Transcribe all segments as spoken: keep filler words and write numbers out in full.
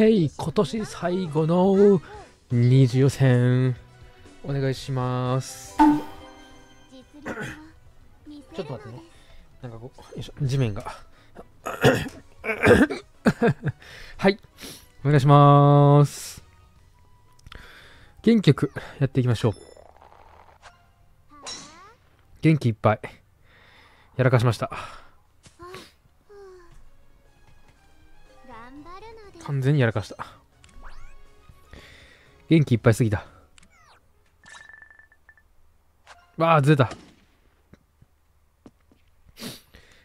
ヘイ、今年最後の二次予選お願いします。ちょっと待ってね、なんかこう、よいしょ、地面がはい、お願いします。元気よくやっていきましょう。元気いっぱいやらかしました。完全にやらかした。元気いっぱいすぎた。わあ、ずれた。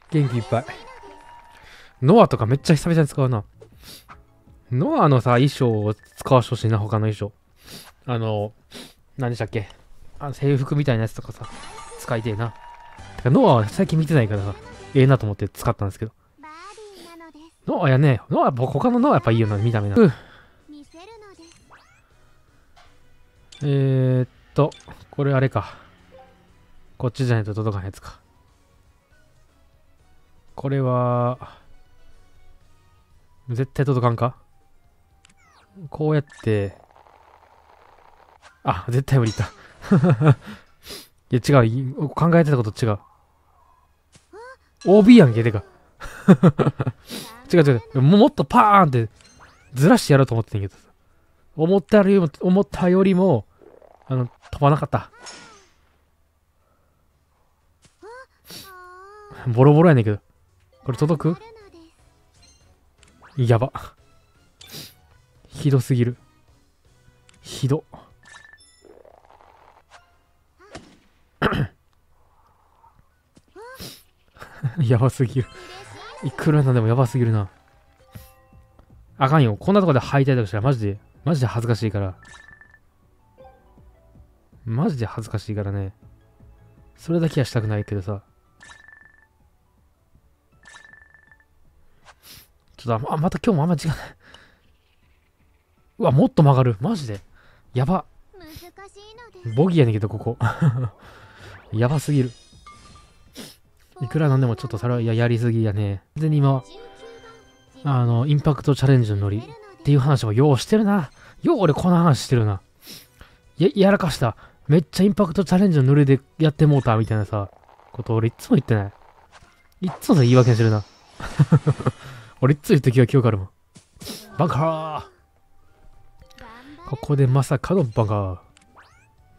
元気いっぱい。ノアとかめっちゃ久々に使うな。ノアのさ、衣装を使わしてほしいな、他の衣装。あの、何でしたっけ、あの制服みたいなやつとかさ、使いてえな。てかノアは最近見てないからさ、ええなと思って使ったんですけど。ノアやね、ノア、他のノアやっぱいいよな、見た目な。えーっと、これあれか。こっちじゃないと届かないやつか。これは、絶対届かんか？こうやって、あ、絶対無理だ。いや、違う。考えてたこと違う。オービー やんけ、てか。違う違う。もっとパーンってずらしてやろうと思ってたんやけど。思ったよりも、思ったよりも、あの、飛ばなかった。ボロボロやねんけど。これ届く？やば。ひどすぎる。ひど。やばすぎる。いくらなんでもやばすぎるな。あかんよ。こんなとこで履いたりとかしたらマジで、マジで恥ずかしいから。マジで恥ずかしいからね。それだけはしたくないけどさ。ちょっと、あ、また今日もあんま時間ない。うわ、もっと曲がる。マジで。やば。ボギーやねんけど、ここ。やばすぎる。いくらなんでもちょっとそれは や, やりすぎやね。完全に今、あの、インパクトチャレンジのノリっていう話もようしてるな。よう俺この話してるな。や、やらかした。めっちゃインパクトチャレンジのノリでやってもうたみたいなさ、こと俺いつも言ってない。いつも言い訳してるな。俺いつも言った気が記憶あるもん。バンカー！ここでまさかのバンカー。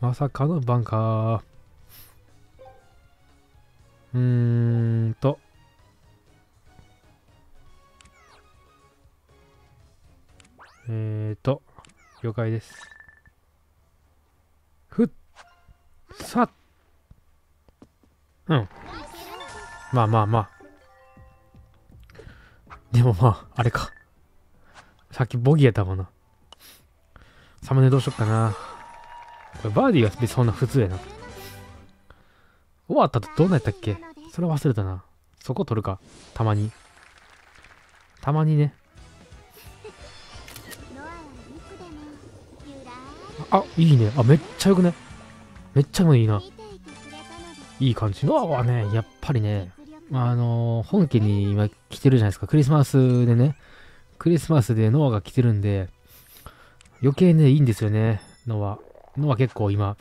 まさかのバンカー。うーんと。えーと、了解です。ふっ、さっ。うん。まあまあまあ。でもまあ、あれか。さっきボギーやったもんな。サムネどうしよっかな。これバーディーは別にそんな普通やな。終わったとどうなったっけ？それ忘れたな。そこ取るか。たまに。たまにね。あ、いいね。あ、めっちゃよくね。めっちゃもいいな。いい感じ。ノアはね、やっぱりね、あのー、本家に今来てるじゃないですか。クリスマスでね。クリスマスでノアが来てるんで、余計ね、いいんですよね。ノア。ノア結構今、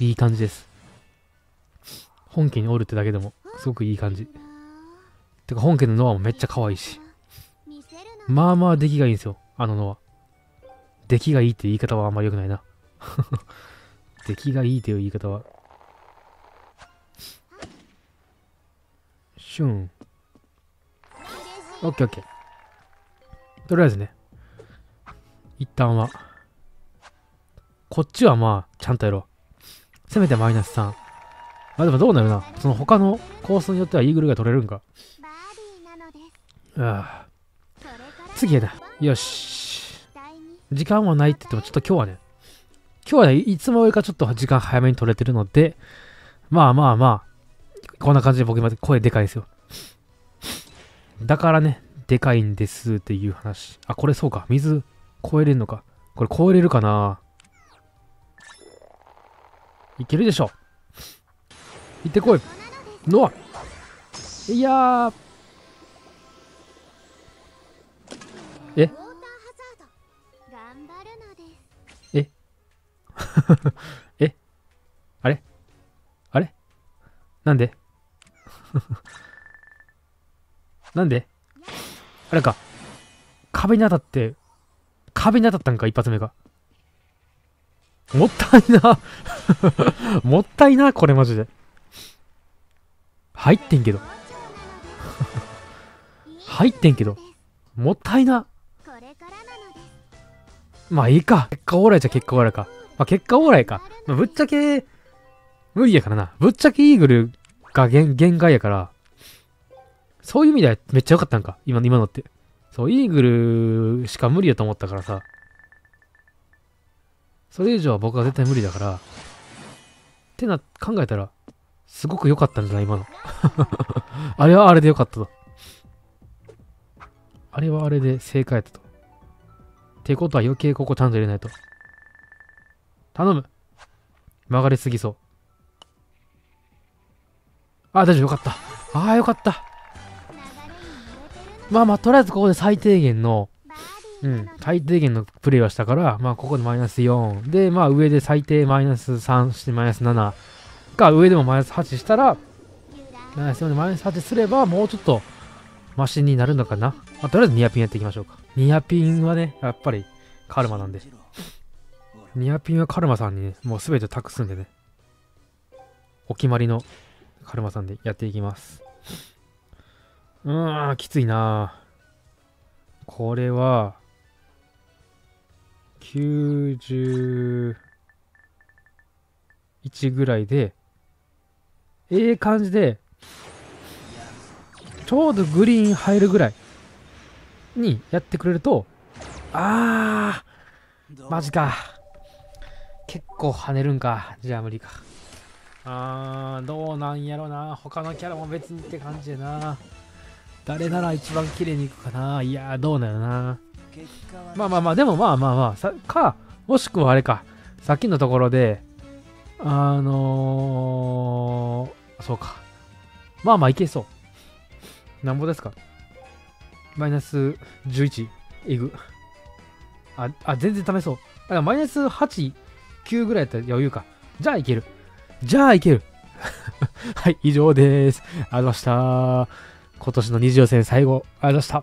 いい感じです。本家におるってだけでもすごくいい感じ。てか本家のノアもめっちゃ可愛いし。まあまあ出来がいいんですよ、あのノア。出来がいいっていう言い方はあんまり良くないな。出来がいいっていう言い方は。シュン。オッケーオッケー。とりあえずね。一旦は。こっちはまあ、ちゃんとやろう。せめてマイナスさん。あ、でもどうなるな。その他のコースによってはイーグルが取れるんか。ああ。次やな。よし。時間はないって言っても、ちょっと今日はね、今日はね、いつもよりかちょっと時間早めに取れてるので、まあまあまあ、こんな感じで僕今声でかいんですよ。だからね、でかいんですっていう話。あ、これそうか。水、超えれるのか。これ超えれるかな。いけるでしょ。行ってこいノア。いやー、ええ、あれあれなんでなんであれか。壁に当たって、壁に当たったんか、一発目が。もったいなもったいなこれマジで。入ってんけど。入ってんけど。もったいな。まあいいか。結果オーライじゃ結果オーライか。まあ結果オーライか。まあ、ぶっちゃけ、無理やからな。ぶっちゃけイーグルが限界やから。そういう意味ではめっちゃ良かったんか。今の、今のって。そう、イーグルしか無理やと思ったからさ。それ以上は僕は絶対無理だから。ってな、考えたら、すごく良かったんだな、今の。あれはあれで良かったと。あれはあれで正解やったと。ってことは余計ここちゃんと入れないと。頼む。曲がりすぎそう。あ、大丈夫、よかった。ああ、よかった。まあまあ、とりあえずここで最低限の、うん、最低限のプレイはしたから、まあ、ここでマイナスよん。で、まあ、上で最低マイナスさんしてマイナスなな。か、上でもマイナスはちしたら、マイナスよんでマイナスはちすれば、もうちょっと、マシになるのかな。まあ、とりあえずニアピンやっていきましょうか。ニアピンはね、やっぱり、カルマなんで。ニアピンはカルマさんにね、もうすべて託すんでね。お決まりのカルマさんでやっていきます。うーん、きついなぁ。これは、きゅうじゅういちぐらいで、ええ感じで、ちょうどグリーン入るぐらいにやってくれると、あー、マジか。結構跳ねるんか。じゃあ無理か。あー、どうなんやろな。他のキャラも別にって感じやな。誰なら一番綺麗にいくかな。いやー、どうなるな。まあまあまあ、でもまあまあまあ、さか、もしくはあれか、さっきのところで、あのー、そうか。まあまあ、いけそう。なんぼですか。マイナスじゅういち、えぐ。あ、あ、全然試そう。だからマイナスはち、きゅうぐらいやったら余裕か。じゃあいける。じゃあいける。はい、以上です。ありがとうございました。今年のにじゅうよん戦最後、ありがとうございました。